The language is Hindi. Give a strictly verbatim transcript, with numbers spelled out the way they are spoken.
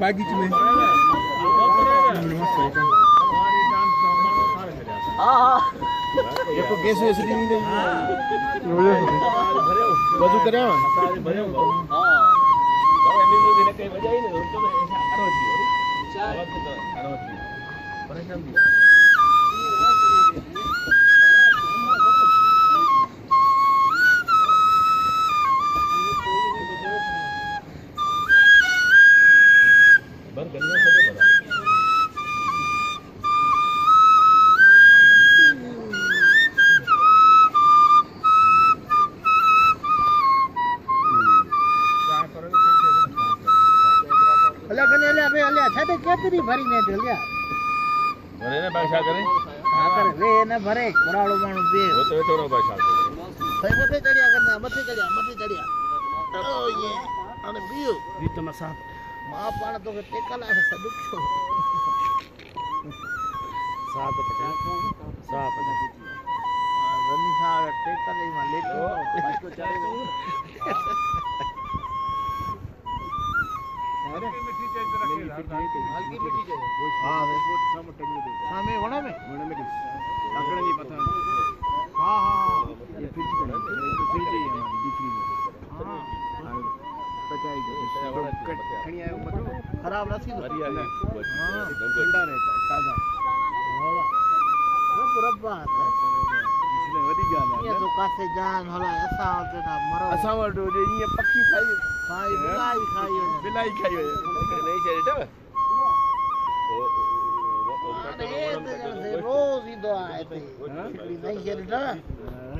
बाकी में ये तो गैस वैसे नहीं दे बजू करे परेशान दिया। कितनी भरी ने दिल गया भरे ने पैसा करे हां करे ले ने भरे कोरालो मानु बे वो तो थोड़ो पैसा सही मथे चढ़िया करना मथे चढ़िया मथे चढ़िया ओ ये अने बियो जी तमा साथ मां पाण तो के कला से सब छो साथ पटा साथ पटा रनी साहब टेकले में ले लो पाछो चले दो अरे हल्की मिट्टी चाहिए। हां वो सामने टंगी दे हां मैं वणा में वणा में लकड़ी नहीं पता हां हां ये फ्रिज बना फ्रिज चाहिए हमारी बिक्री में हां पचाई गए वड़ा खणी आयो मतलब खराब ना थी हरियाणा हां ठंडा रहता है ताजा वाह वाह रब बात इसने वडी गाल है ये तो कासे जान होला ऐसा होते ना मरो ऐसा वडो जे ये पक्षी खाई खाई बिलाई खाई बिलाई खाई नहीं चाहिए तो वो वो रोज ही दो आए थे नहीं चाहिए तो